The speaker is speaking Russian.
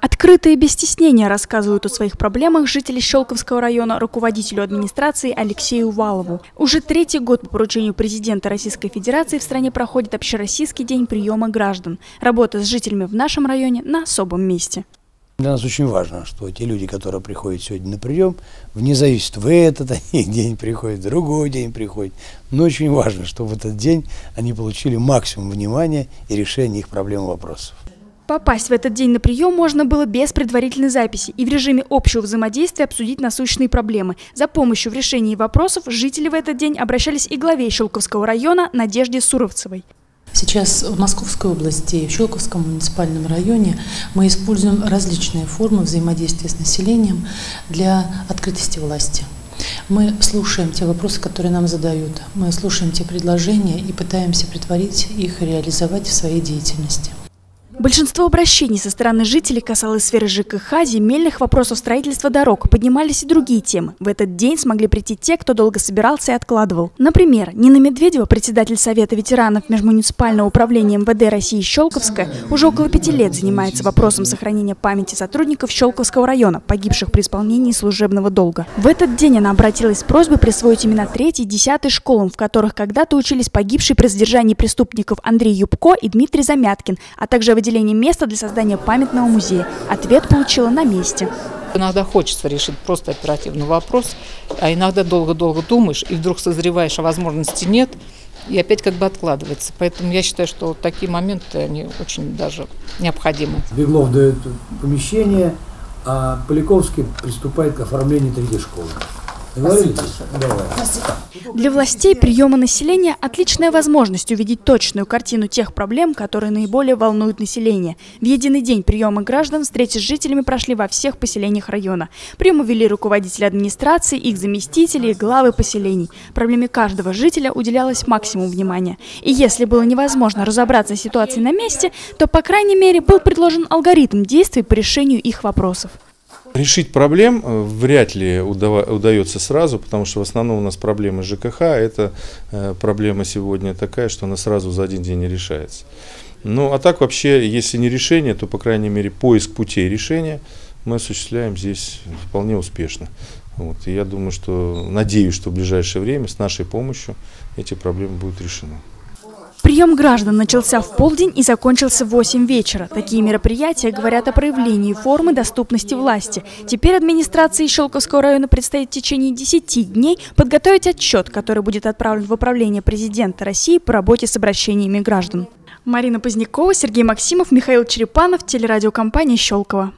Открыто и без стеснения рассказывают о своих проблемах жители Щелковского района руководителю администрации Алексею Валову. Уже третий год по поручению президента Российской Федерации в стране проходит общероссийский день приема граждан. Работа с жителями в нашем районе на особом месте. Для нас очень важно, что те люди, которые приходят сегодня на прием, вне зависимости, в этот они день приходят, в другой день приходят. Но очень важно, чтобы в этот день они получили максимум внимания и решения их проблем и вопросов. Попасть в этот день на прием можно было без предварительной записи и в режиме общего взаимодействия обсудить насущные проблемы. За помощью в решении вопросов жители в этот день обращались и к главе Щелковского района Надежде Суровцевой. Сейчас в Московской области и в Щелковском муниципальном районе мы используем различные формы взаимодействия с населением для открытости власти. Мы слушаем те вопросы, которые нам задают, мы слушаем те предложения и пытаемся претворить их и реализовать в своей деятельности. Большинство обращений со стороны жителей касалось сферы ЖКХ, земельных вопросов, строительства дорог. Поднимались и другие темы. В этот день смогли прийти те, кто долго собирался и откладывал. Например, Нина Медведева, председатель Совета ветеранов Межмуниципального управления МВД России Щелковская, уже около 5 лет занимается вопросом сохранения памяти сотрудников Щелковского района, погибших при исполнении служебного долга. В этот день она обратилась с просьбой присвоить имена 3-й и 10-й школам, в которых когда-то учились погибшие при задержании преступников Андрей Юбко и Дмитрий Замяткин, а также выделение места для создания памятного музея. Ответ получила на месте. Иногда хочется решить просто оперативный вопрос, а иногда долго-долго думаешь, и вдруг созреваешь, а возможности нет, и опять как бы откладывается. Поэтому я считаю, что вот такие моменты, они очень даже необходимы. Беглов дает помещение, а Поликовский приступает к оформлению 3-й школы. Для властей приема населения – отличная возможность увидеть точную картину тех проблем, которые наиболее волнуют население. В единый день приема граждан встречи с жителями прошли во всех поселениях района. Прием вели руководители администрации, их заместители и главы поселений. Проблеме каждого жителя уделялось максимум внимания. И если было невозможно разобраться с ситуацией на месте, то, по крайней мере, был предложен алгоритм действий по решению их вопросов. Решить проблем вряд ли удается сразу, потому что в основном у нас проблемы ЖКХ, это проблема сегодня такая, что она сразу за один день не решается. Ну а так вообще, если не решение, то по крайней мере поиск путей решения мы осуществляем здесь вполне успешно. Вот, и я думаю, что, надеюсь, что в ближайшее время с нашей помощью эти проблемы будут решены. Прием граждан начался в полдень и закончился в 8 вечера. Такие мероприятия говорят о проявлении формы доступности власти. Теперь администрации Щелковского района предстоит в течение 10 дней подготовить отчет, который будет отправлен в управление президента России по работе с обращениями граждан. Марина Позднякова, Сергей Максимов, Михаил Черепанов, телерадиокомпания «Щелково».